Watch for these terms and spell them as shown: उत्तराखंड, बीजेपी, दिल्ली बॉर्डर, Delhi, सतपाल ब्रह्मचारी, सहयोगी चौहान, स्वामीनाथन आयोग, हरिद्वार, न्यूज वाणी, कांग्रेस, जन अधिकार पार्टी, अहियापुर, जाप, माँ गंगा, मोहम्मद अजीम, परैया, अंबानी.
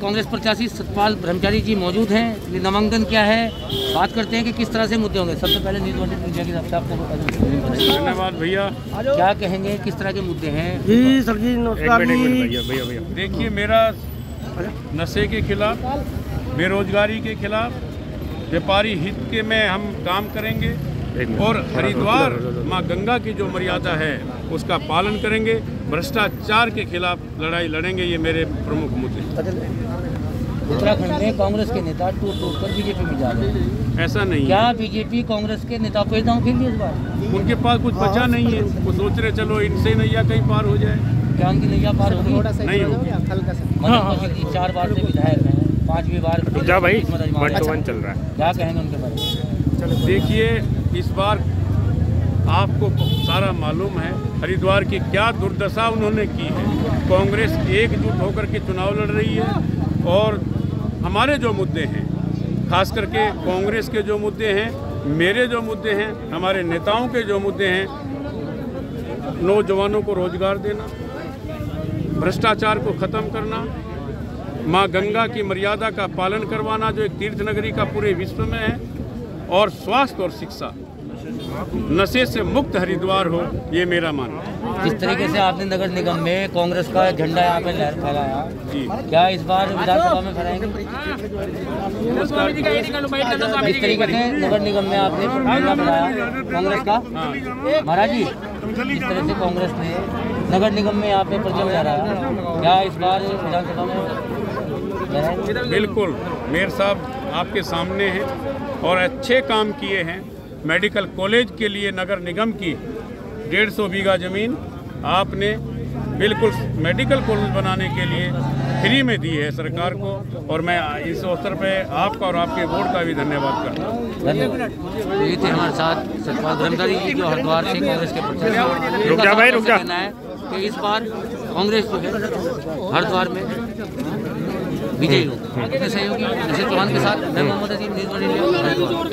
कांग्रेस प्रत्याशी सतपाल ब्रह्मचारी जी मौजूद हैं। नामांकन क्या है, बात करते हैं कि किस तरह से मुद्दे होंगे। सबसे पहले न्यूज वाणी धन्यवाद भैया, क्या कहेंगे, किस तरह के मुद्दे हैं? जी सर जी नमस्कार। भैया देखिए, मेरा नशे के खिलाफ, बेरोजगारी के खिलाफ, व्यापारी हित के में हम काम करेंगे और हरिद्वार माँ गंगा की जो मर्यादा है उसका पालन करेंगे। भ्रष्टाचार के खिलाफ लड़ाई लड़ेंगे। ये मेरे प्रमुख मुद्दे। उत्तराखंड में कांग्रेस के नेता टूट कर बीजेपी में जा रहे हैं, ऐसा नहीं। क्या बीजेपी कांग्रेस के नेता को दांव खेल इस बार? उनके पास कुछ बचा नहीं है, वो सोच रहे चलो इनसे नैया कहीं पार हो जाए। क्या उनकी नैया पार होगी? नहीं होगी। 4 बार से विधायक हैं, 5वीं बार भाई चल रहा है। क्या कहेंगे उनके बारे में? देखिए, इस बार आपको सारा मालूम है हरिद्वार की क्या दुर्दशा उन्होंने की है। कांग्रेस एकजुट होकर के चुनाव लड़ रही है और हमारे जो मुद्दे हैं, खास करके कांग्रेस के जो मुद्दे हैं, मेरे जो मुद्दे हैं, हमारे नेताओं के जो मुद्दे हैं, नौजवानों को रोजगार देना, भ्रष्टाचार को ख़त्म करना, माँ गंगा की मर्यादा का पालन करवाना जो एक तीर्थ नगरी का पूरे विश्व में है, और स्वास्थ्य और शिक्षा, नशे से मुक्त हरिद्वार हो, ये मेरा मानना है। जिस तरीके से आपने नगर निगम में कांग्रेस का झंडा यहाँ पे फहराया जी, क्या इस बार विधानसभा में फहराएंगे? इस तरीके से नगर निगम में आपने झंडा फहराया कांग्रेस का। महाराज जी, जिस तरह से कांग्रेस ने नगर निगम में यहाँ पे परचम फहराया, क्या इस बार विधानसभा में? बिल्कुल, मेयर साहब आपके सामने हैं और अच्छे काम किए हैं। मेडिकल कॉलेज के लिए नगर निगम की 150 बीघा ज़मीन आपने बिल्कुल मेडिकल कॉलेज बनाने के लिए फ्री में दी है सरकार को, और मैं इस अवसर पे आपका और आपके बोर्ड का भी धन्यवाद करता हूँ। धन्यवाद। ये थे हमारे साथ सतपाल ब्रह्मचारी जी, जो हरिद्वार से कांग्रेस के प्रत्याशी। रुक जा। कि इस बार कांग्रेस जो है हरिद्वार में विजयी हो। सहयोगी चौहान के साथ मैं मोहम्मद अजीम न्यूज वाणी।